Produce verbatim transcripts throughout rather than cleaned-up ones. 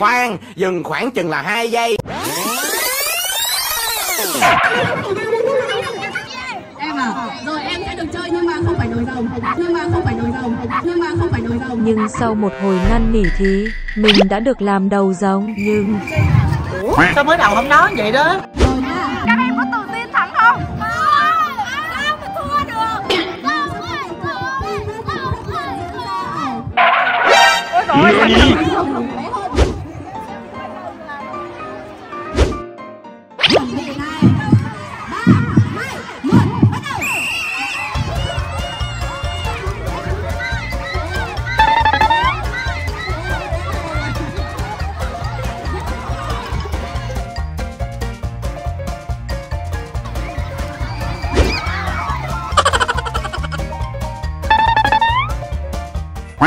khoan, dừng khoảng chừng là hai giây. Em à, rồi em sẽ được chơi nhưng mà không phải nồi rồng, nhưng mà không phải nồi rồng, nhưng mà không phải nồi rồng. Nhưng sau một hồi năn nỉ thì mình đã được làm đầu rồng nhưng... Ủa? Sao mới đầu không nói vậy đó? Các em có tự tin thắng không?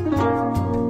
Thank you.